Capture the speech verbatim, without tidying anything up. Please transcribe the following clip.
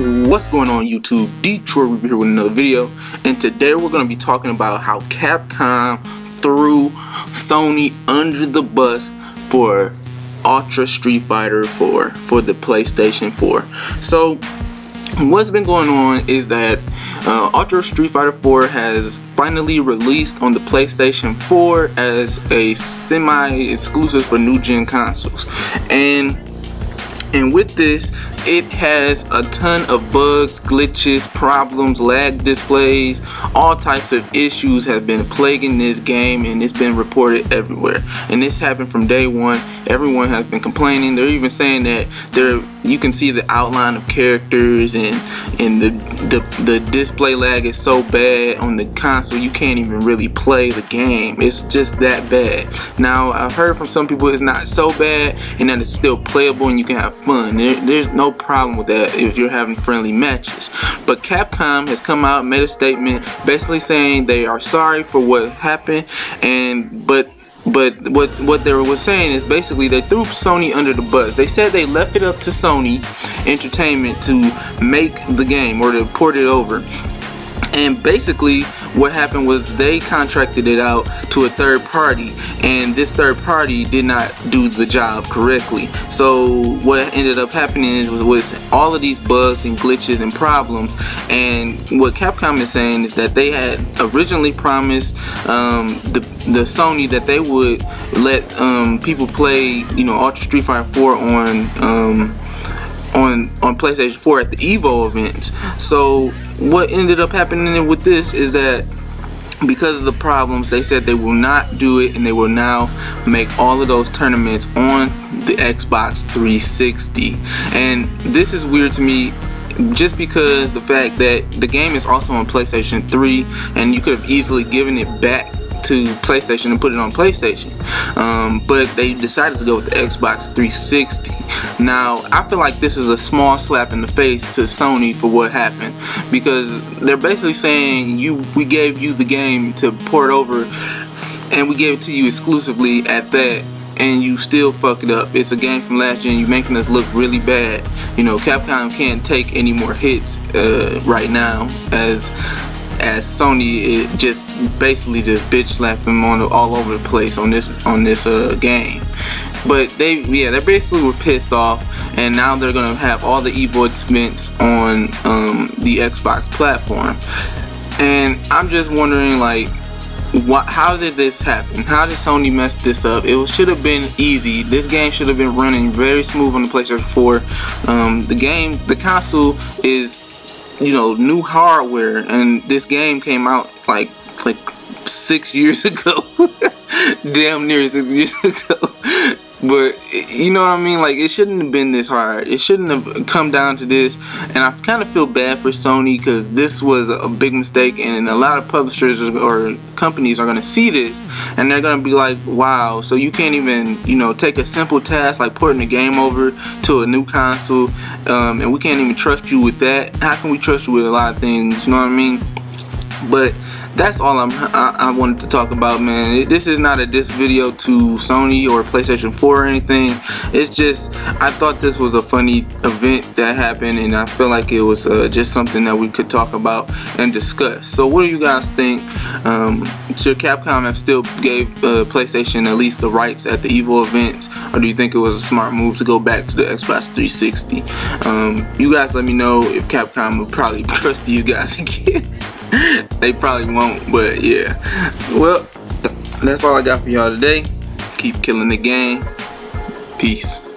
What's going on YouTube? Detroit will be here with another video, and today we're going to be talking about how Capcom threw Sony under the bus for Ultra Street Fighter four for the PlayStation four. So what's been going on is that uh, Ultra Street Fighter four has finally released on the PlayStation four as a semi-exclusive for new-gen consoles, and And with this, it has a ton of bugs, glitches, problems, lag displays, all types of issues have been plaguing this game, and it's been reported everywhere. And this happened from day one. Everyone has been complaining. They're even saying that they're, you can see the outline of characters, and, and the, the, the display lag is so bad on the console, you can't even really play the game. It's just that bad. Now, I've heard from some people it's not so bad and that it's still playable and you can have fun. There, there's no problem with that if you're having friendly matches. But Capcom has come out and made a statement basically saying they are sorry for what happened, and but but what what they were saying is basically they threw Sony under the bus. They said they left it up to Sony Entertainment to make the game or to port it over. And basically what happened was they contracted it out to a third party, and this third party did not do the job correctly. So what ended up happening is was, was all of these bugs and glitches and problems. And what Capcom is saying is that they had originally promised um, the, the Sony that they would let um, people play, you know, Ultra Street Fighter four on um, on on PlayStation four at the Evo events. So what ended up happening with this is that because of the problems, they said they will not do it, and they will now make all of those tournaments on the Xbox three sixty. And this is weird to me, just because the fact that the game is also on PlayStation three, and you could have easily given it back to PlayStation and put it on PlayStation, um, but they decided to go with the Xbox three sixty. Now I feel like this is a small slap in the face to Sony for what happened, because they're basically saying you we gave you the game to port over, and we gave it to you exclusively at that, and you still fuck it up. It's a game from last gen. You're making us look really bad. You know, Capcom can't take any more hits uh, right now, as As Sony it just basically just bitch slapped them on the, all over the place on this on this uh, game. But they yeah they basically were pissed off, and now they're gonna have all the Evo events on um, the Xbox platform. And I'm just wondering, like, what, how did this happen? How did Sony mess this up? It was, should have been easy. This game should have been running very smooth on the PlayStation four. Um, the game, the console is, you know, new hardware, and this game came out like like six years ago, damn near six years ago. But you know what I mean? Like, it shouldn't have been this hard. It shouldn't have come down to this. And I kind of feel bad for Sony, because this was a big mistake, and a lot of publishers or companies are going to see this, and they're going to be like, wow, so you can't even, you know, take a simple task like porting the game over to a new console, um, and we can't even trust you with that. How can we trust you with a lot of things? You know what I mean? But that's all I'm, I, I wanted to talk about, man. This is not a diss video to Sony or PlayStation four or anything. It's just, I thought this was a funny event that happened, and I feel like it was uh, just something that we could talk about and discuss. So what do you guys think? Um, should Capcom have still gave uh, PlayStation at least the rights at the Evo events, or do you think it was a smart move to go back to the Xbox three sixty? Um, you guys let me know if Capcom would probably trust these guys again. They probably won't, but yeah. Well, that's all I got for y'all today. Keep killing the game. Peace.